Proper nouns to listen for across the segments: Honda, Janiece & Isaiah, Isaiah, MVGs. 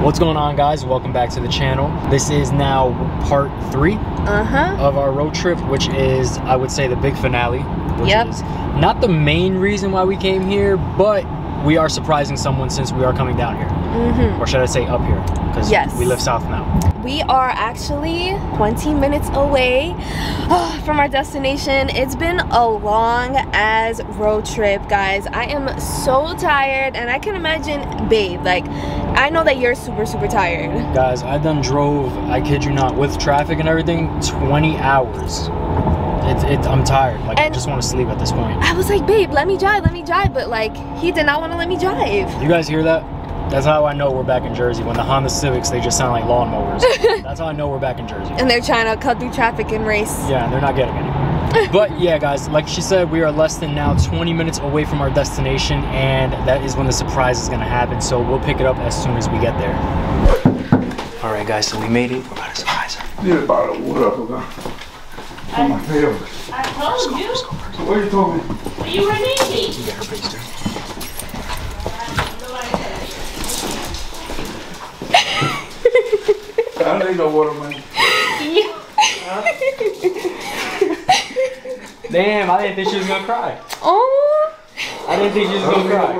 What's going on, guys? Welcome back to the channel. This is now part 3 of our road trip, which is, I would say, the big finale. Which is not the main reason why we came here, but we are surprising someone since we are coming down here. Or should I say up here? Because we live south now. We are actually 20 minutes away from our destination. It's been a long ass road trip, guys. I am so tired, and I can imagine, babe, like, I know that you're super, super tired. Guys, I done drove, I kid you not, with traffic and everything, 20 hours. I'm tired. Like, and I just want to sleep at this point. I was like, babe, let me drive. But, like, he did not want to let me drive. You guys hear that? That's how I know we're back in Jersey. When the Honda Civics, they just sound like lawnmowers. That's how I know we're back in Jersey. And they're trying to cut through traffic and race. Yeah, and they're not getting anywhere. But yeah, guys, like she said, we are less than now 20 minutes away from our destination, and that is when the surprise is going to happen. So we'll pick it up as soon as we get there. All right, guys, so we made it. We're about to surprise her. You need a bottle of water. I told you. So what you told me? Are you ready? You got her face there. I don't need no water, man. Damn, I didn't think she was gonna cry. Oh! I didn't think she was gonna cry.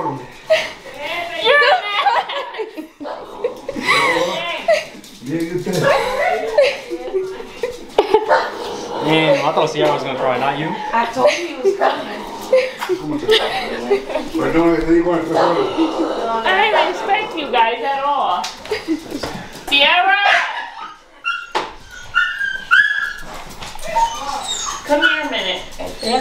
Damn, I thought Sierra was gonna cry, not you. I told you he was crying. We're doing anything for her. I didn't expect you guys at all. Sierra! Come here a minute. She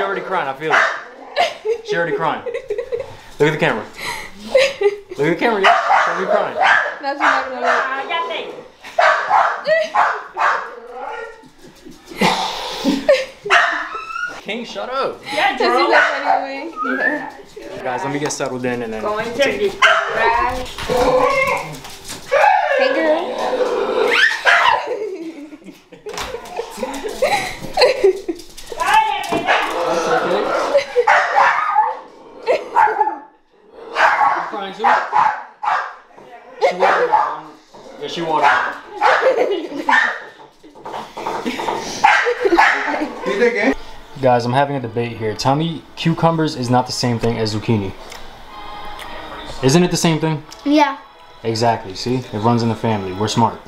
already crying, I feel it. She already crying. Look at the camera. Look at the camera, yeah. She's already crying. No, she's not gonna look. I got King, shut up. Yeah, anyway. Yeah. Guys, let me get settled in and then. Going to be right. Hey, girl. You crying too? She watered. Yeah, she watered. Guys, I'm having a debate here. Tell me, cucumbers is not the same thing as zucchini. Isn't it the same thing? Yeah. Exactly, see? It runs in the family. We're smart.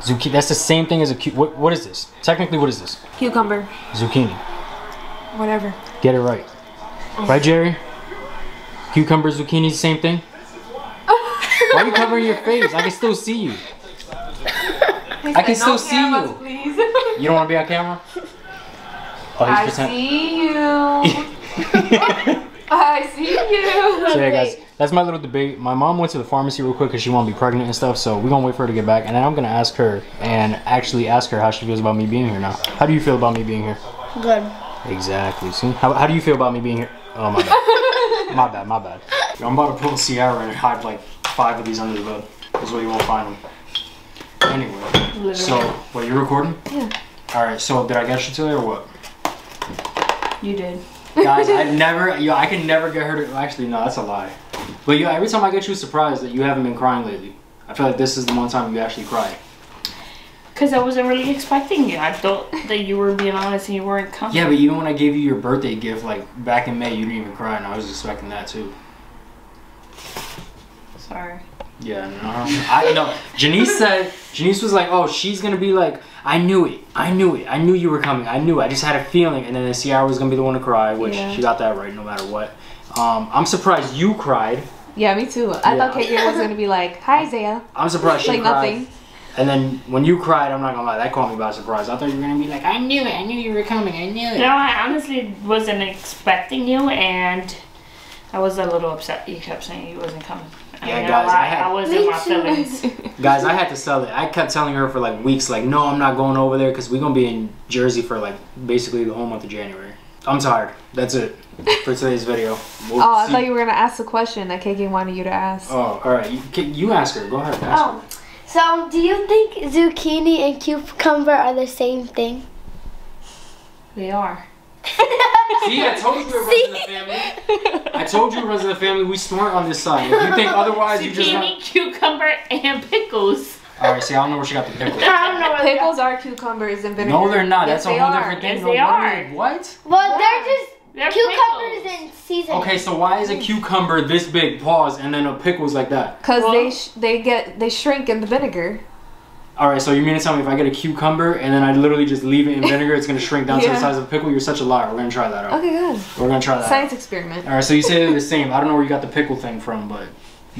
Zucchini, that's the same thing as a what is this? Technically, what is this? Cucumber. Zucchini. Whatever. Get it right. Right, Jerry? Cucumber, zucchini, same thing? Why are you covering your face? I can still see you. I can still see you. Please. You don't want to be on camera? Oh, I see you. I see you. So yeah, guys, that's my little debate. My mom went to the pharmacy real quick because she wanted to be pregnant and stuff, so we're going to wait for her to get back, and then I'm going to ask her and actually ask her how she feels about me being here now. How do you feel about me being here? Good. Exactly. See? How do you feel about me being here? Oh, my bad. my bad. I'm about to pull Sierra and hide like 5 of these under the bed. That's where you won't find them. Anyway. Literally. So, wait, you're recording? Yeah. All right, so did I get you today or what? You did. Guys, I can never get her to, actually, no, that's a lie. But yo, every time I get you surprised that you haven't been crying lately. I feel like this is the one time you actually cried. Because I wasn't really expecting you. I thought that you were being honest and you weren't coming. Yeah, but even when I gave you your birthday gift, like, back in May, you didn't even cry, and I was expecting that, too. Sorry. Yeah, no. I know. Janiece was like, oh, she's going to be like, I knew you were coming. I just had a feeling. And then Sierra was going to be the one to cry, which she got that right no matter what. I'm surprised you cried. Yeah, me too. I thought Kate was going to be like, hi, Isaiah. I'm surprised she like cried. Nothing. And then when you cried, I'm not going to lie, that caught me by surprise. I thought you were going to be like, I knew you were coming. I knew it. No, I honestly wasn't expecting you, and I was a little upset. You kept saying you wasn't coming. Yeah, guys, I was in my feelings. Guys, I had to sell it. I kept telling her for like weeks, like, no, I'm not going over there because we're going to be in Jersey for like basically the whole month of January. I'm tired. That's it for today's video. I thought you were going to ask the question that KK wanted you to ask. Oh, all right. You ask her. Go ahead. Ask her. So, do you think zucchini and cucumber are the same thing? They are. See, I told you it runs in the family. I told you it runs in the family. We smart on this side. If you think otherwise, zucchini, you just not... cucumber, and pickles. All right, see, I don't know where she got the pickles. I don't know where pickles are cucumbers and vinegar. No, they're not. Yes, that's a whole different thing. Yes, they are. What? Well, yeah. They're just... They're cucumbers in season. Okay, so why is a cucumber this big, pause, and then a pickle's like that? Because they shrink in the vinegar. All right, so you mean to tell me if I get a cucumber and then I literally just leave it in vinegar, it's gonna shrink down to the size of a pickle? You're such a liar. We're gonna try that out. Okay, good. We're gonna try that. Science experiment. All right, so you say they're the same. I don't know where you got the pickle thing from, but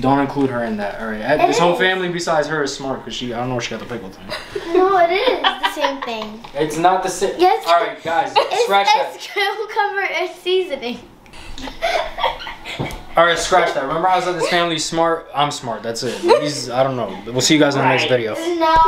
don't include her in that. All right, this whole family besides her is smart because I don't know where she got the pickle thing. No, it is the same thing. It's not the same. Yes. All right, guys, scratch that. It's cucumber and seasoning. All right, scratch that. Remember, I was like, this family's smart. I'm smart. That's it. I don't know. We'll see you guys in the next video. No.